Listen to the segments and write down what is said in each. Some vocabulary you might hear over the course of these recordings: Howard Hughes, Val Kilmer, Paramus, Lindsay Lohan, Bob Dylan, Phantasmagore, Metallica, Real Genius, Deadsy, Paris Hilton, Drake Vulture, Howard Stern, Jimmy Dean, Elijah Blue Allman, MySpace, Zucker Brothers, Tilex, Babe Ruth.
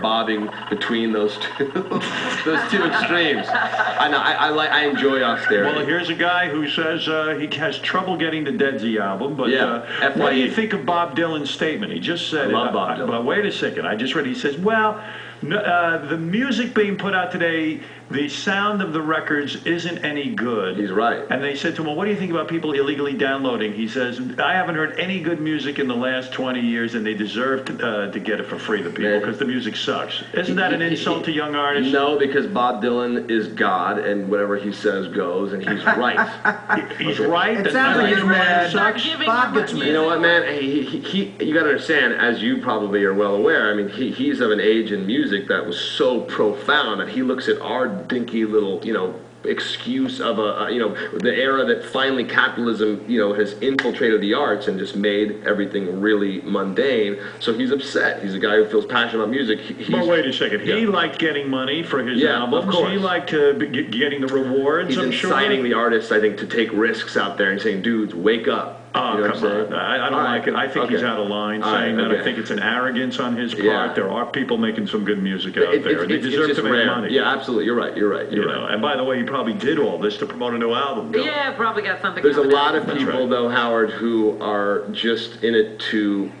start bobbing between those two extremes. I enjoy off there. Well, here's a guy who says he has trouble getting the Deadsy album, but what do you think of Bob Dylan's statement? He just said, I love Bob Dylan. But wait a second, I just read it. He says, well, the music being put out today, the sound of the records isn't any good. He's right. And they said to him, well, what do you think about people illegally downloading? He says, I haven't heard any good music in the last 20 years, and they deserve to get it for free, the people, because the music sucks. Isn't that an insult to young artists? No, because Bob Dylan is God, and whatever he says goes, and he's right. He's right. It sounds like he's mad. Bob gets mad. You know what, man? You got to understand, as you probably are well aware, I mean, he's of an age in music that was so profound that he looks at our dinky little, excuse of the era that finally capitalism, has infiltrated the arts and just made everything really mundane. So he's upset. He's a guy who feels passionate about music. But wait a second. He liked getting money for his albums. Of course. He liked getting the rewards. He's inciting the artists, I think, to take risks out there and saying, dudes, wake up. Oh, come on. I don't like it. I think he's out of line saying that. I think it's an arrogance on his part. Yeah. There are people making some good music out there. They deserve to make money. Yeah, absolutely. You're right. And by the way, he probably did all this to promote a new album. Bill. Yeah, probably got something. There's a lot of people, though, Howard, who are just in it to...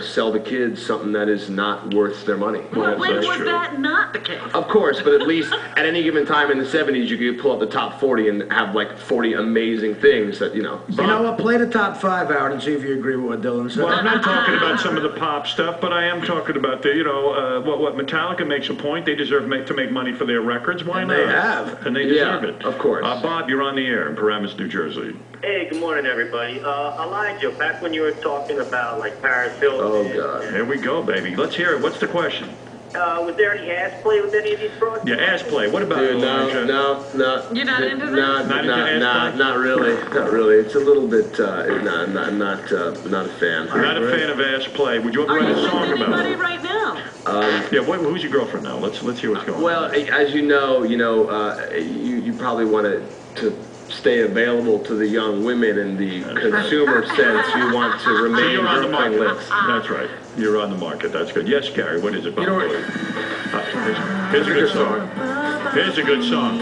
sell the kids something that is not worth their money. Well, when was that not the case? Of course, but at least at any given time in the 70s, you could pull up the top 40 and have like 40 amazing things that, You know what? Play the top 5 out and see if you agree with what Dylan said. Well, I'm not talking about some of the pop stuff, but I am talking about the, what Metallica makes a point. They deserve to make money for their records. Why not? They have. And they deserve it. Of course. Bob, you're on the air in Paramus, New Jersey. Hey, good morning, everybody. Elijah, back when you were talking about, Paris Hilton. Oh, God. Here we go, baby. Let's hear it. What's the question? Was there any ass play with any of these frauds? Yeah, ass play. What about Elijah? No. You're not into that? Not really. It's a little bit, not a fan. You're not a fan of ass play. Would you want to write a song about it? Right now? Who's your girlfriend now? Let's hear what's going on. Well, as you probably want to stay available to the young women in the consumer sense. You want to remain on the market list. That's right. You're on the market. That's good. Yes, Gary, what is it about? Here's a good song. Here's a good song.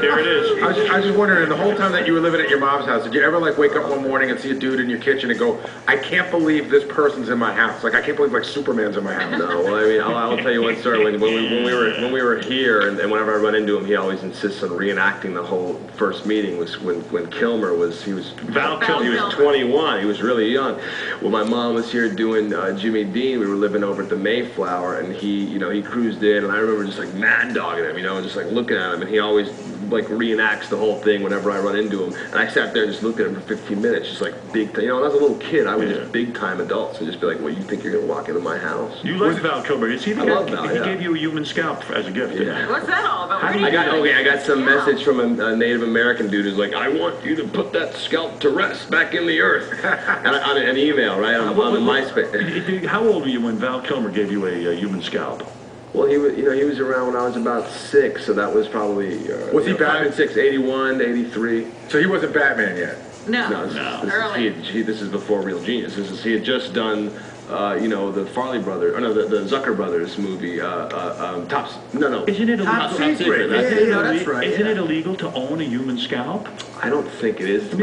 There it is. I was just wondering, the whole time that you were living at your mom's house, did you ever wake up one morning and see a dude in your kitchen and go, I can't believe this person's in my house. I can't believe Superman's in my house. No, well, I mean, I'll tell you what, sir. When we were here, and whenever I run into him, he always insists on reenacting the whole first meeting. Was when Kilmer was Val Kilmer. He was 21. He was really young. Well, my mom was here doing Jimmy Dean. We were living over at the Mayflower, and he cruised in, and I remember just mad dogging him, just looking at him, and he always reenacts the whole thing whenever I run into him. And I sat there and just looked at him for 15 minutes, just big time. When I was a little kid, I was just big time adults and just be like, well, you think you're going to walk into my house? You like Val Kilmer. Is he the guy? I love Val, he gave you a human scalp as a gift. Yeah. What's that all about? I got some message from a Native American dude who's like, I want you to put that scalp to rest back in the earth. On an email, right? On MySpace. How old were you when Val Kilmer gave you a human scalp? Well, he was around when I was about 6, so that was probably... was he Batman? 5 and 6, 81, 83. So he wasn't Batman yet? No. This is before Real Genius. He had just done, the Farley Brothers, the Zucker Brothers movie, Isn't it illegal? Top Secret. Isn't it illegal to own a human scalp? I don't think it is. It's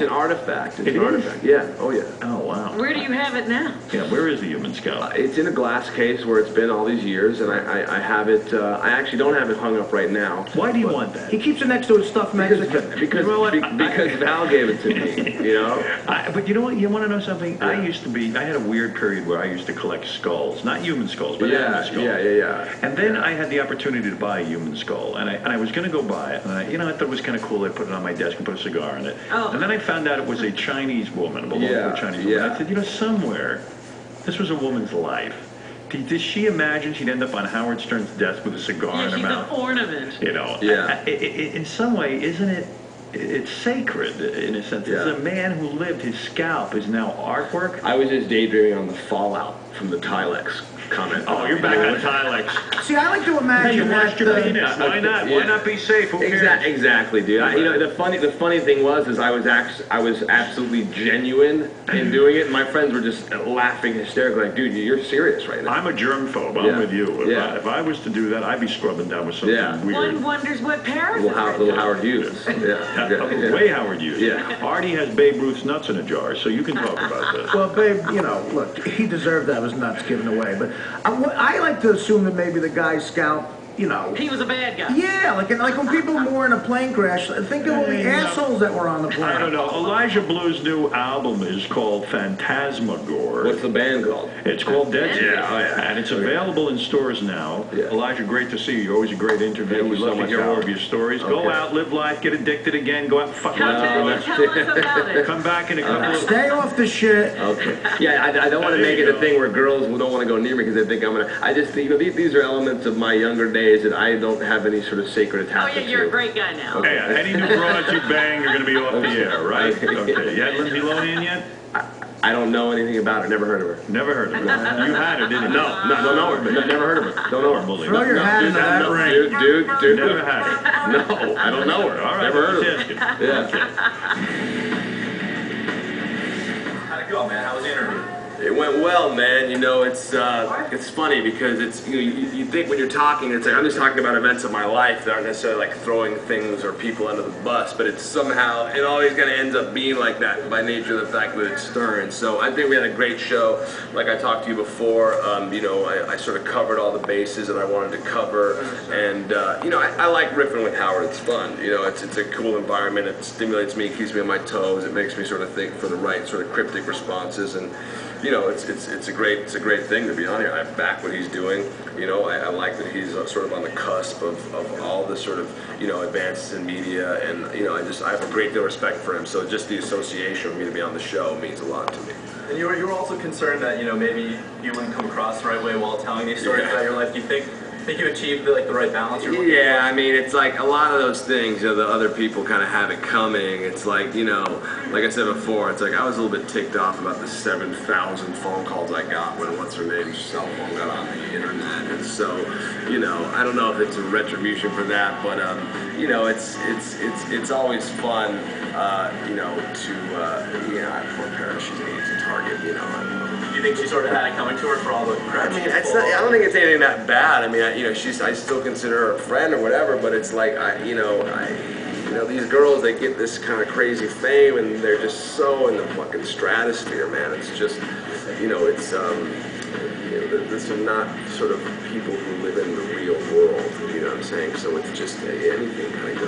an artifact. It's an artifact. Yeah. Oh, yeah. Oh, wow. Where do you have it now? Yeah, where is the human scalp? It's in a glass case where it's been all these years, and I have it. I actually don't have it hung up right now. Why do you want that? He keeps it next to his stuffed Mexican. Because Val gave it to me, But you know what? You want to know something? Yeah. I had a weird period where I used to collect skulls. Not human skulls, but animal skulls. Yeah. And then I had the opportunity to buy a human skull, and I was going to go buy it, and I thought it was kind of cool. Put it on my desk and put a cigar in it. Oh. And then I found out it was a Chinese woman, a Chinese woman. I said, somewhere, this was a woman's life. Did she imagine she'd end up on Howard Stern's desk with a cigar in her mouth? She's an ornament. In some way, isn't it? It's sacred, in a sense. Yeah. It's a man who lived. His scalp is now artwork. I was just daydreaming on the fallout from the Tilex comment. Oh, you're back on Tilex. See, I like to imagine that. Your penis. Why not? Yeah. Why not be safe? Who cares? Exactly, dude. I, you know, the funny thing was I was absolutely genuine in doing it. And my friends were just laughing hysterically, like, dude, you're serious right now. I'm a germphobe. I'm with you. If I was to do that, I'd be scrubbing down with something weird. One wonders what Paris is. Little Howard Hughes. Way Howard Hughes. Yeah. Artie has Babe Ruth's nuts in a jar, so you can talk about this. Well, Babe, you know, look, he deserved that. His nuts given away. But I like to assume that maybe the guy Scout, you know, he was a bad guy. Yeah, like when people were in a plane crash, think of all the assholes that were on the plane. I don't know. Elijah Blue's new album is called Phantasmagore. What's the band called? It's called Deadsy. Yeah. And it's available in stores now. Yeah. Elijah, great to see you. You're always a great interview. We love to hear more of your stories. Okay. Go out, live life, get addicted again, go out and fuck tell us about it. Come back in a couple of... Stay off the shit. Okay. Yeah, I don't want to make it a thing where girls don't want to go near me because they think I'm going to... I just think, you know, these are elements of my younger days that I don't have any sort of sacred attachment. Oh yeah, you're a great guy now. Okay. Yeah, any new broad you bang, you're gonna be off the air, right? Okay. You had Lindsay Lohan in yet? I don't know anything about her. Never heard of her. Never heard of her. You had her, didn't you? No, don't know her. Never heard of her. Don't know her. Throw your hat into that ring. Dude. Never had her. No, I don't know her. All right. Never heard of her. Yeah. How'd it go, man? How was the interview? It went well, man. You know, it's funny because it's you think when you're talking, it's like I'm just talking about events of my life that aren't necessarily like throwing things or people under the bus, but it's somehow it always kind of ends up being like that by nature of the fact that it's stirring. So I think we had a great show. Like I talked to you before, you know, I sort of covered all the bases that I wanted to cover, and you know, I like riffing with Howard. It's fun. You know, it's a cool environment. It stimulates me, it keeps me on my toes. It makes me sort of think for the right sort of cryptic responses and. You know, it's a great thing to be on here. I back what he's doing. You know, I like that he's sort of on the cusp of all the sort of, you know, advances in media, and you know, I have a great deal of respect for him. So just the association with me to be on the show means a lot to me. And you were also concerned that, you know, maybe you wouldn't come across the right way while telling these stories about your life. Do you think you achieved the right balance? Yeah, I mean, it's like a lot of those things, you know, the other people kind of have it coming. It's like, you know, like I said before, it's like I was a little bit ticked off about the 7,000 phone calls I got when what's her name's cell phone got on the internet. And so, you know, I don't know if it's a retribution for that, but you know, it's always fun, you know, to poor Paris, she's an easy target, you know. Do you think she sort of had it coming to her for all the crap? I mean, I don't think it's anything that bad. I mean, you know, I still consider her a friend or whatever, but it's like, you know, these girls, they get this kind of crazy fame, and they're just so in the fucking stratosphere, man. It's just, you know, these are not sort of people who live in the real world, you know what I'm saying? So it's just anything kind of